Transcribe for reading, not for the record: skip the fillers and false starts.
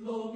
Lo